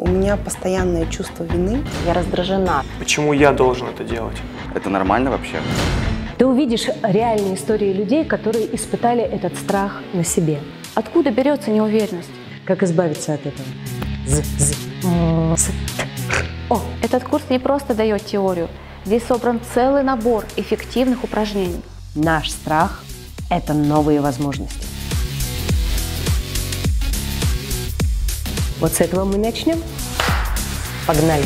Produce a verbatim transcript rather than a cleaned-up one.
У меня постоянное чувство вины. Я раздражена. Почему я должен это делать? Это нормально вообще? Ты увидишь реальные истории людей, которые испытали этот страх на себе. Откуда берется неуверенность? Как избавиться от этого? О, этот курс не просто дает теорию. Здесь собран целый набор эффективных упражнений. Наш страх – это новые возможности. Вот с этого мы начнем. Погнали!